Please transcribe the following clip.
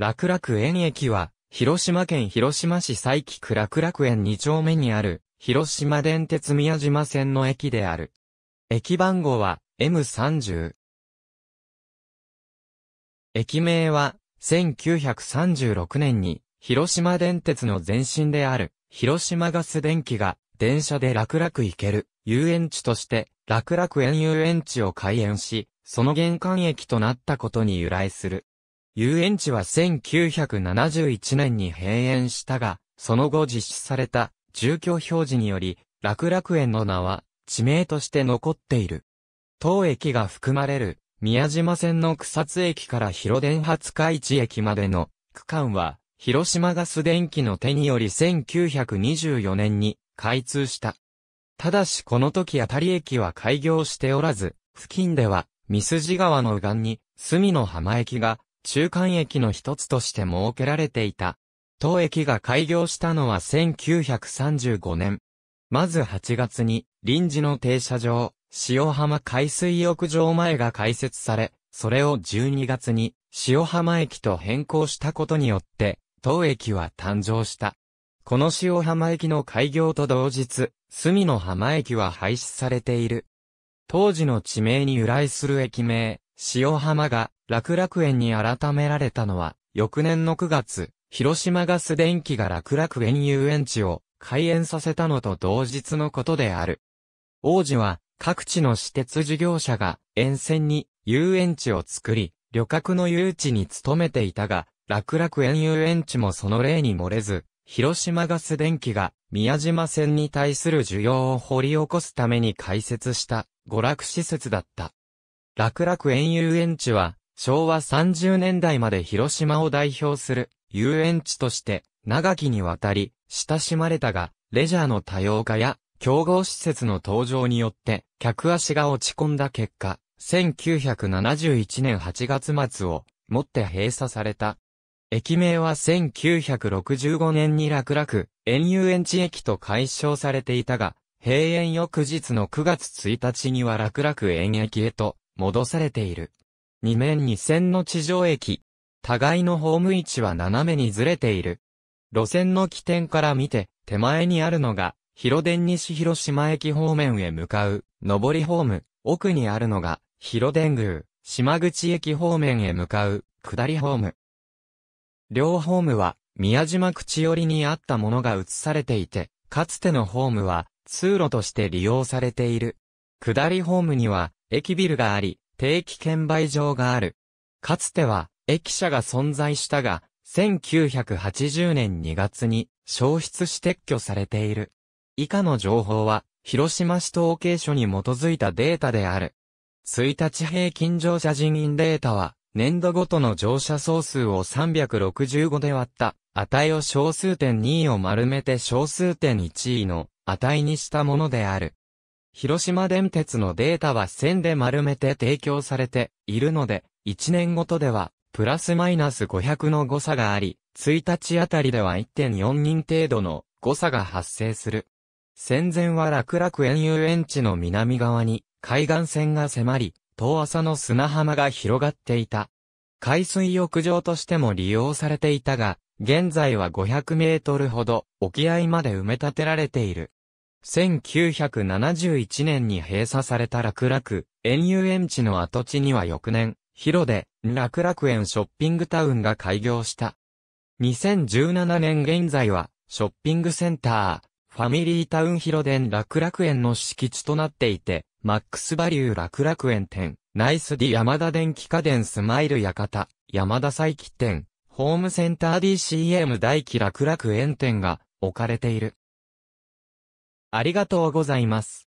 楽楽園駅は、広島県広島市佐伯区楽楽園2丁目にある、広島電鉄宮島線の駅である。駅番号は、M30。駅名は、1936年に、広島電鉄の前身である、広島ガス電気が、電車で楽々行ける、遊園地として、楽々園遊園地を開園し、その玄関駅となったことに由来する。遊園地は1971年に閉園したが、その後実施された住居表示により、楽々園の名は地名として残っている。当駅が含まれる宮島線の草津駅から広電廿日市駅までの区間は、広島ガス電気の手により1924年に開通した。ただしこの時あたり駅は開業しておらず、付近では、三筋川の右岸に、隅の浜駅が、中間駅の一つとして設けられていた。当駅が開業したのは1935年。まず8月に、臨時の停車場、塩浜海水浴場前が開設され、それを12月に、塩浜駅と変更したことによって、当駅は誕生した。この塩浜駅の開業と同日、隅の浜駅は廃止されている。当時の地名に由来する駅名、塩浜が楽々園に改められたのは、翌年の9月、広島ガス電気が楽々園遊園地を開園させたのと同日のことである。王子は、各地の私鉄事業者が沿線に遊園地を作り、旅客の誘致に努めていたが、楽々園遊園地もその例に漏れず、広島ガス電気が宮島線に対する需要を掘り起こすために開設した娯楽施設だった。楽々園遊園地は昭和30年代まで広島を代表する遊園地として長きにわたり親しまれたが、レジャーの多様化や競合施設の登場によって客足が落ち込んだ結果、1971年8月末をもって閉鎖された。駅名は1965年に楽々園遊園地駅と改称されていたが、閉園翌日の9月1日には楽々園駅へと戻されている。2面2線の地上駅。互いのホーム位置は斜めにずれている。路線の起点から見て、手前にあるのが、広電西広島駅方面へ向かう、上りホーム、奥にあるのが、広電宮、島口駅方面へ向かう、下りホーム。両ホームは、宮島口寄りにあったものが移されていて、かつてのホームは、通路として利用されている。下りホームには、駅ビルがあり、定期券売場がある。かつては、駅舎が存在したが、1980年2月に、焼失し撤去されている。以下の情報は、広島市統計所に基づいたデータである。1日平均乗車人員データは、年度ごとの乗車総数を365で割った値を小数点2を丸めて小数点1の値にしたものである。広島電鉄のデータは線で丸めて提供されているので、1年ごとではプラスマイナス500の誤差があり、1日あたりでは 1.4 人程度の誤差が発生する。戦前は楽々園遊園地の南側に海岸線が迫り、遠浅の砂浜が広がっていた。海水浴場としても利用されていたが、現在は500メートルほど沖合まで埋め立てられている。1971年に閉鎖された楽々園遊園地の跡地には翌年、広電楽々園ショッピングタウンが開業した。2017年現在は、ショッピングセンター、ファミリータウン広電楽々園の敷地となっていて、マックスバリュー楽々園店、ナイスDヤマダ電気家電スマイル館、ヤマダ再起店、ホームセンター DCM 大輝楽々園店が置かれている。ありがとうございます。